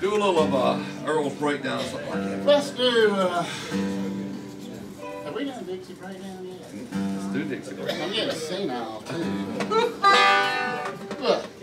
do a little of Earl's breakdown or something like that. Let's do, have we done Dixie breakdown yet? Let's do Dixie breakdown. I'm getting senile, too. Look.